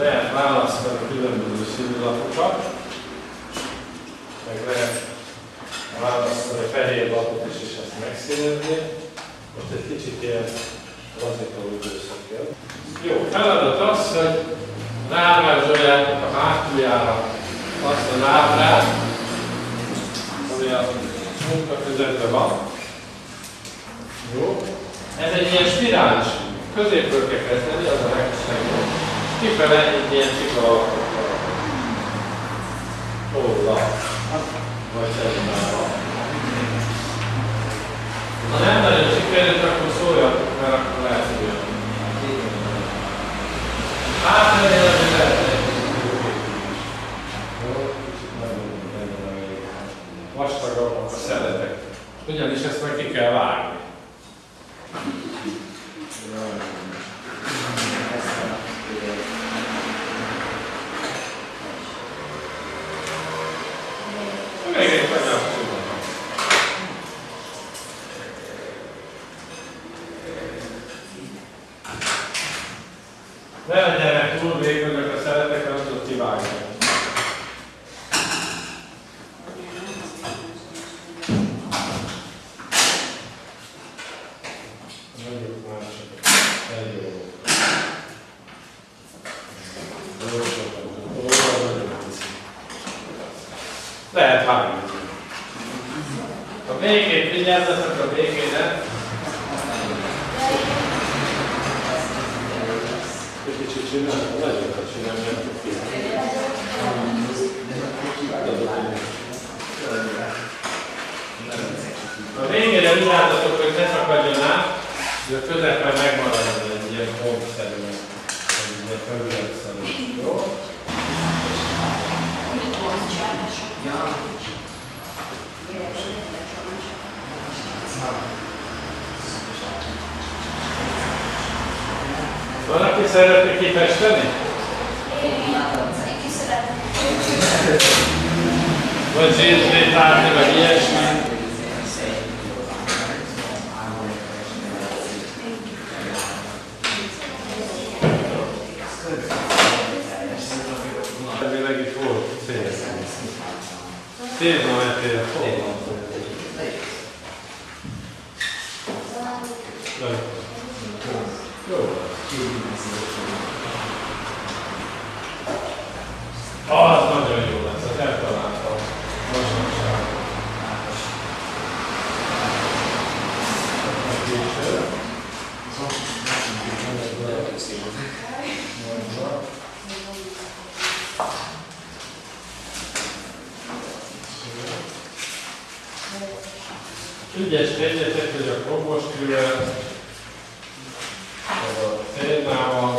lehet választani különböző színűlapokat, meg lehet választani fehér lapot is, és ezt megszínezni. Most egy kicsit ilyen lazító időszak kell. Jó, feladat az, hogy rámás zsajátok a hátuljára azt a lábrát, ami a munka közöttben van. Jó. Ez egy ilyen spirális, középről kell kezdeni, az a legszegjobb. Kifele egy ilyen csiklalapokra. Hóla. Vagy semmiára. Ha nem nagyon sikerült, akkor szóljatok, mert akkor lehet, hogy olyan. Hát, legyen az, hogy lehet, hogy jó, kicsit nagyon vastagabbak a szeletek. Ugyanis ezt meg ki kell vágni. Ne legyenek túl végülnek a szeretek, nem tudod kivágni. Nagyobb mások. Eljöv. Lehet három. A végén vigyázzatok a végére. Kicsit csinálni, legyetek csinálni, nem tudok kívánni. A végére vigyázzatok, hogy ne szakadjon át, de a közepben megmaradjon egy ilyen pontszerűen, egy ilyen felületszerűen. Jó? Van, aki szeretné kifesteni? Én ki szeretnék. Vagy zsírtét látni, vagy ilyesmi? Elvileg itt volt cél. Téznometél foglalkozik. Az nagyon jó lesz, az eltaláltam. Mostanság. Ügyes légyetek, hogy a kombos külön, a szénával,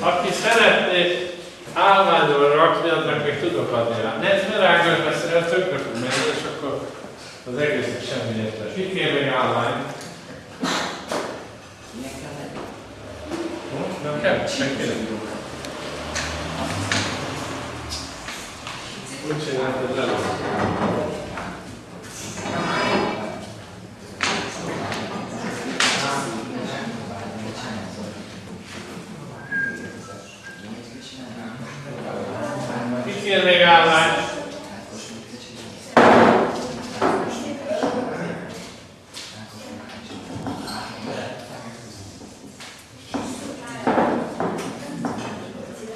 aki szeretnék állványról rakni, annak még tudok adni rá. Ne rágnak messze, mert tökre fog menni, és akkor az egésznek semmi értelme. Ki kér még állványt? Nem kell? Nem kérem. Úgy csináltad le. Kér még állványt.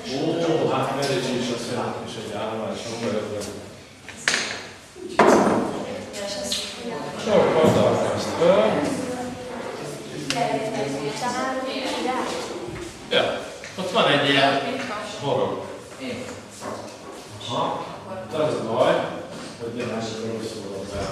Ó, hát merés is az jelent, és egy állvány sokkal. Sokkal tartást föl. Ja, ott van egy ilyen horog. Aha, az a baj, hogy nie ma żadnego słowa.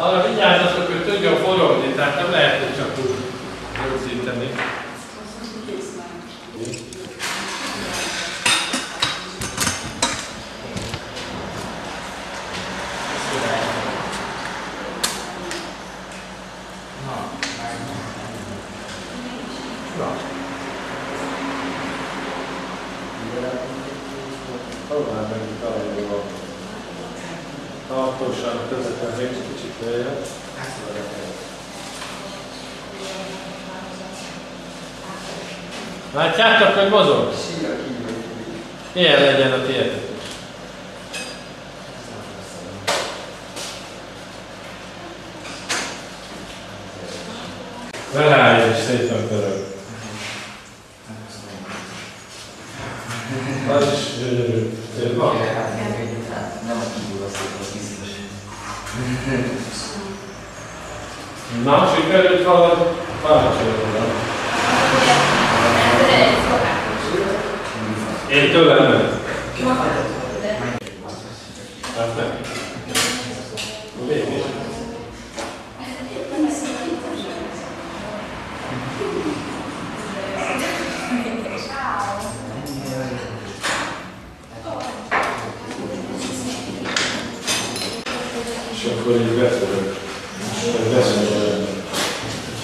Arra vigyázzatok, hogy tudjon forogni, tehát nem lehet, hogy csak úgy rögzíteni. Tartósan közöttem még kicsit följön. Látjátok, hogy mozog? Ilyen legyen a tiéd. Belállj és szépen pörög. Az is gyönyörű. Na, sikerült valami parancsolóra. Én tőlem nem. Hát nem. Végül. És akkor így beszélünk.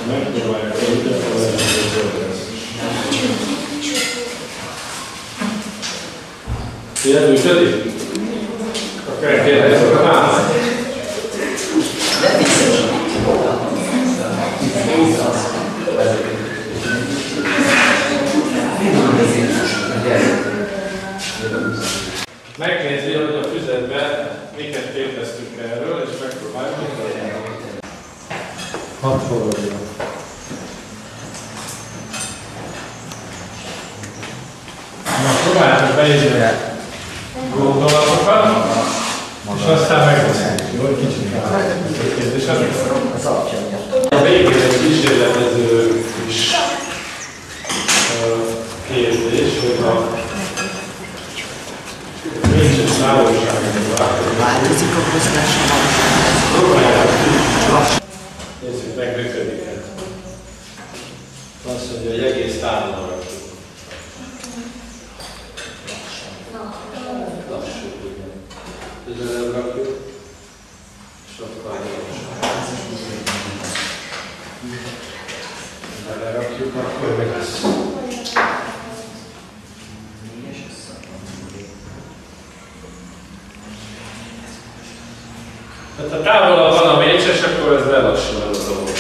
Megpróbálják, hogy ide felelően történsz. Kérdősödik? Oké, kérdezzük a mászat. Megnézi, hogy a füzetben miket kérdeztünk erről, és megpróbáljuk megtalálni. Hat forradja. Na, próbáljuk beírni a gondolatokat, és aztán megbeszéljük. Jó, egy kicsit kérdés. A végén egy kísérletező is kérdés, hogy a nincsen szállóságot változik. Változik a közlásra. Nézzük meg, működik el. Azt mondja, hogy egész távol alakul. Lassú, igen. Üzenem rakjuk. Sokkal gyorsan. Belerakjuk, akkor meg lesz. Tehát a távolabb van a mécs, és akkor ez lelassul a dolog.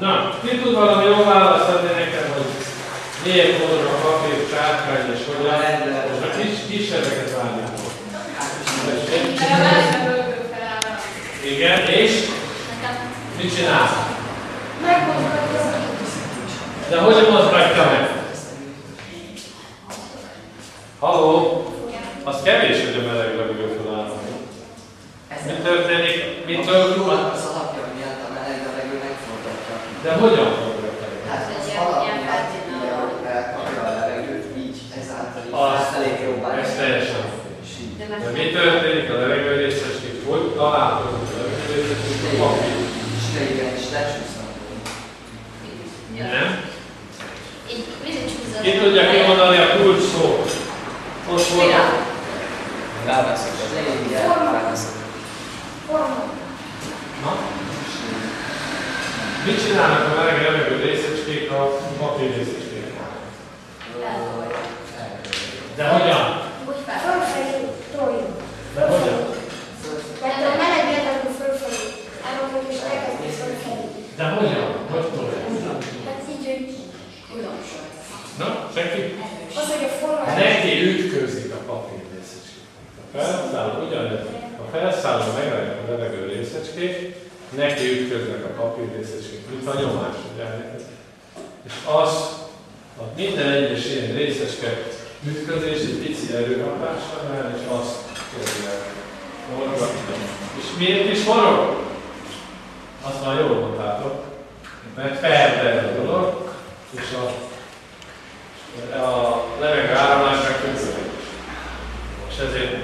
Na, ki tud valami jó választ adni nekem, hogy miért mozog a papír, sárkány és hogyan? Most a kisebbeket várják. Igen, és? Mit csinálsz? De hogy mozgatja meg? Halló? Az kevés, hogy a meleg levegőből áll. Mi történik? Mitől van? De hogyan foglalkoztak? Hát egy ilyen feltétlenül a levegőt, így ezáltal is elég próbálni. Ez teljesen. De mi történik a levegő részesként? Hogy találkozunk a levegő részesként? Igen, és lecsúsznak. Nem? Ki tudja kimondani a kulcs szót? Most volna? Rábeszok. Rábeszok. Mit csinálnak a melegő részecskék a papír részecskékkel? De hogyan? Úgy fel. Na, senki? Neki ütközik a papír részecskének. A felszálló ugyanez. A felszálló megállja a levegő részecskék, neki ütköznek a papír részecskék, mint a nyomás, ugye? És az, a minden egyes ilyen részecske ütközés egy pici erőhatásra áll, és azt fogják forgatni. És miért is forog? Azt már jól mondtátok, mert felterül a dolog, és a levegő áramlás meg közölik. És ezért